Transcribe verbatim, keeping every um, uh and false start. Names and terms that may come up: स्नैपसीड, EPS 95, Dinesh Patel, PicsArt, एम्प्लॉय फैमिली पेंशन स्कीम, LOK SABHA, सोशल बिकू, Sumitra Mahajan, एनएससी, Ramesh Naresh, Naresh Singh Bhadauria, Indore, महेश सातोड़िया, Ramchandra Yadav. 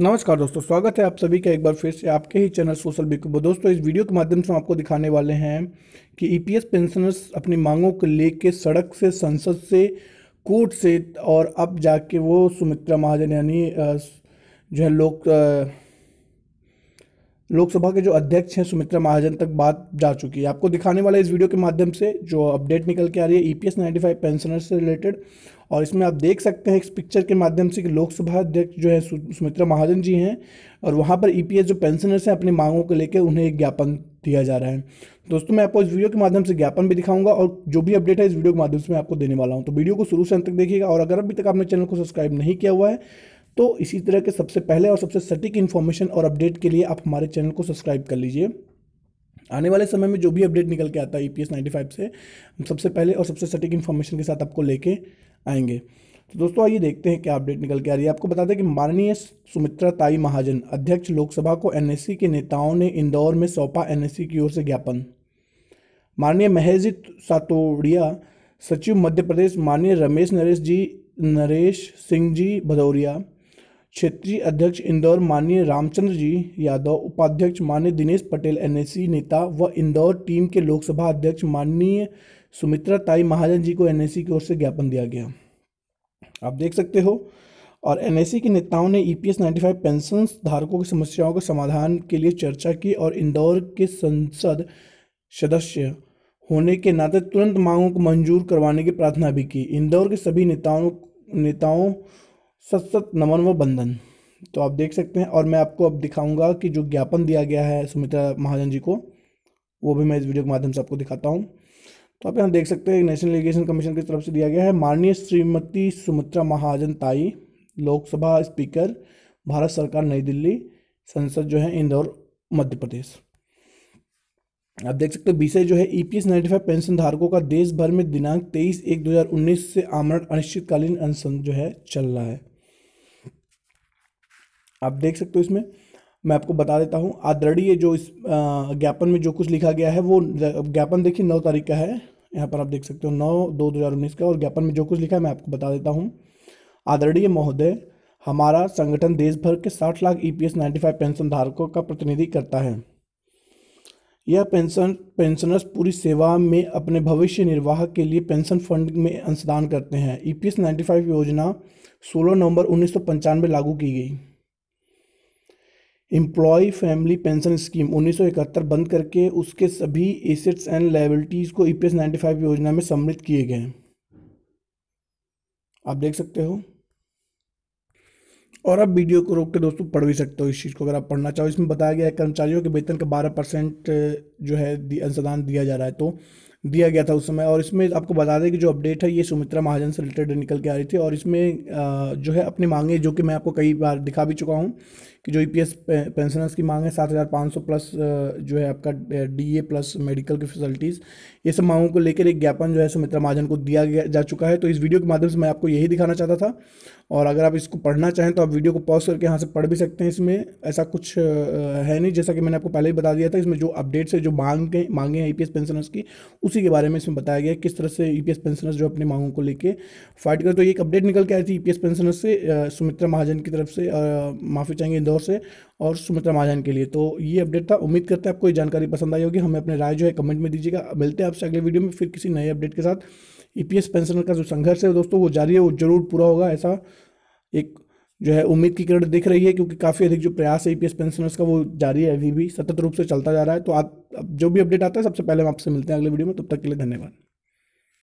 नमस्कार दोस्तों, स्वागत है आप सभी का एक बार फिर से आपके ही चैनल सोशल बिकू। दोस्तों, इस वीडियो के माध्यम से हम आपको दिखाने वाले हैं कि ईपीएस पेंशनर्स अपनी मांगों को लेकर सड़क से, संसद से, कोर्ट से और अब जाके वो सुमित्रा महाजन यानी जो है लोक लोकसभा के जो अध्यक्ष हैं सुमित्रा महाजन तक बात जा चुकी है। आपको दिखाने वाला इस वीडियो के माध्यम से जो अपडेट निकल के आ रही है ईपीएस नाइन्टी फाइव पेंशनर्स से रिलेटेड। और इसमें आप देख सकते हैं इस पिक्चर के माध्यम से कि लोकसभा अध्यक्ष जो है सुमित्रा महाजन जी हैं और वहाँ पर ईपीएस जो पेंशनर्स हैं अपनी मांगों को लेकर उन्हें एक ज्ञापन दिया जा रहा है। दोस्तों, मैं आपको इस वीडियो के माध्यम से ज्ञापन भी दिखाऊंगा और जो भी अपडेट है इस वीडियो के माध्यम से मैं आपको देने वाला हूँ। तो वीडियो को शुरू से अंत तक देखिएगा और अगर अभी तक आपने चैनल को सब्सक्राइब नहीं किया हुआ है तो इसी तरह के सबसे पहले और सबसे सटीक इन्फॉर्मेशन और अपडेट के लिए आप हमारे चैनल को सब्सक्राइब कर लीजिए। आने वाले समय में जो भी अपडेट निकल के आता है ईपीएस नाइन्टी फाइव से हम सबसे पहले और सबसे सटीक इन्फॉर्मेशन के साथ आपको लेके आएंगे। तो दोस्तों, आइए देखते हैं क्या अपडेट निकल के आ रही है। आपको बता दें कि माननीय सुमित्रा ताई महाजन अध्यक्ष लोकसभा को एनएससी के नेताओं ने इंदौर में सौंपा एनएससी की ओर से ज्ञापन। माननीय महेश सातोड़िया सचिव मध्य प्रदेश, माननीय रमेश नरेश जी नरेश सिंह जी भदौरिया क्षेत्रीय अध्यक्ष इंदौर, माननीय रामचंद्र जी यादव उपाध्यक्ष, माननीय दिनेश पटेल एनएससी नेता व इंदौर टीम के लोकसभा अध्यक्ष माननीय सुमित्रा ताई महाजन जी को एनएससी की ओर से ज्ञापन दिया गया। आप देख सकते हो। और एनएससी के नेताओं ने ईपीएस नाइन्टी फाइव पेंशन धारकों की समस्याओं के समाधान के लिए चर्चा की और इंदौर के संसद सदस्य होने के नाते तुरंत मांगों को मंजूर करवाने की प्रार्थना भी की। इंदौर के सभी नेताओं नेताओं सत सत नमन व बंधन। तो आप देख सकते हैं और मैं आपको अब दिखाऊंगा कि जो ज्ञापन दिया गया है सुमित्रा महाजन जी को, वो भी मैं इस वीडियो के माध्यम से आपको दिखाता हूं। तो आप यहाँ देख सकते हैं नेशनल इलेक्शन कमीशन की तरफ से दिया गया है। माननीय श्रीमती सुमित्रा महाजन ताई लोकसभा स्पीकर भारत सरकार नई दिल्ली, संसद जो है इंदौर मध्य प्रदेश। आप देख सकते हो विषय जो है ईपीएस नाइन्टी फाइव पेंशन धारकों का देश भर में दिनांक तेईस एक दो हजार उन्नीस से आमरण अनिश्चितकालीन अनशन जो है चल रहा है। आप देख सकते हो, इसमें मैं आपको बता देता हूँ आदरणीय जो इस ज्ञापन में जो कुछ लिखा गया है वो ज्ञापन देखिए नौ तारीख का है, यहाँ पर आप देख सकते हो नौ दो दो हजार उन्नीस का। और ज्ञापन में जो कुछ लिखा है मैं आपको बता देता हूँ। आदरणीय महोदय, हमारा संगठन देश भर के साठ lakh EPS ninety five pension धारकों का प्रतिनिधि करता है। यह पेंशन पेंशनर्स पूरी सेवा में अपने भविष्य निर्वाह के लिए पेंशन फंड में अंशदान करते हैं। ईपीएस नाइन्टी फाइव योजना सोलह नवंबर उन्नीस सौ पंचानवे लागू की गई। एम्प्लॉय फैमिली पेंशन स्कीम उन्नीस सौ इकहत्तर बंद करके उसके सभी एसेट्स एंड लायबिलिटीज़ को ईपीएस नाइन्टी फाइव योजना में सम्मिलित किए गए। आप देख सकते हो। और आप वीडियो को रोक के दोस्तों पढ़ भी सकते हो इस चीज़ को अगर आप पढ़ना चाहो। इसमें बताया गया है कर्मचारियों के वेतन का बारह परसेंट जो है अंशदान दिया जा रहा है, तो दिया गया था उस समय। और इसमें आपको बता दें कि जो अपडेट है ये सुमित्रा महाजन से रिलेटेड निकल के आ रही थी। और इसमें जो है अपनी मांगे, जो कि मैं आपको कई बार दिखा भी चुका हूँ कि जो ईपीएस पेंशनर्स की मांग है सात हज़ार पाँच सौ प्लस जो है आपका डीए प्लस मेडिकल की फैसिलिटीज़, ये सब मांगों को लेकर एक ज्ञापन जो है सुमित्रा महाजन को दिया गया जा चुका है। तो इस वीडियो के माध्यम से मैं आपको यही दिखाना चाहता था। और अगर आप इसको पढ़ना चाहें तो आप वीडियो को पॉज करके यहाँ से पढ़ भी सकते हैं। इसमें ऐसा कुछ है नहीं, जैसा कि मैंने आपको पहले ही बता दिया था। इसमें जो अपडेट्स है, जो मांगे मांगे हैं ईपीएस पेंशनर्स की, उसी के बारे में इसमें बताया गया किस तरह से ईपीएस पेंशनर्स जो अपनी मांगों को लेके फाइट कर। तो ये एक अपडेट निकल के आई थी ईपीएस पेंशनर्स से सुमित्रा महाजन की तरफ से, माफ़ी चाहेंगे इंदौर से और सुमित्रा महाजन के लिए। तो ये अपडेट था। उम्मीद करते हैं आपको ये जानकारी पसंद आई होगी। हमें अपने राय जो है कमेंट में दीजिएगा। मिलते हैं आपसे अगले वीडियो में फिर किसी नए अपडेट के साथ। ईपीएस पेंशनर का जो संघर्ष है दोस्तों वो जारी है, वो जरूर पूरा होगा, ऐसा एक जो है उम्मीद की किरण दिख रही है, क्योंकि काफ़ी अधिक जो प्रयास है ईपीएस पेंशनर्स का वो जारी है, अभी भी सतत रूप से चलता जा रहा है। तो आप जो भी अपडेट आता है सबसे पहले हम आपसे मिलते हैं अगले वीडियो में। तब तक के लिए धन्यवाद।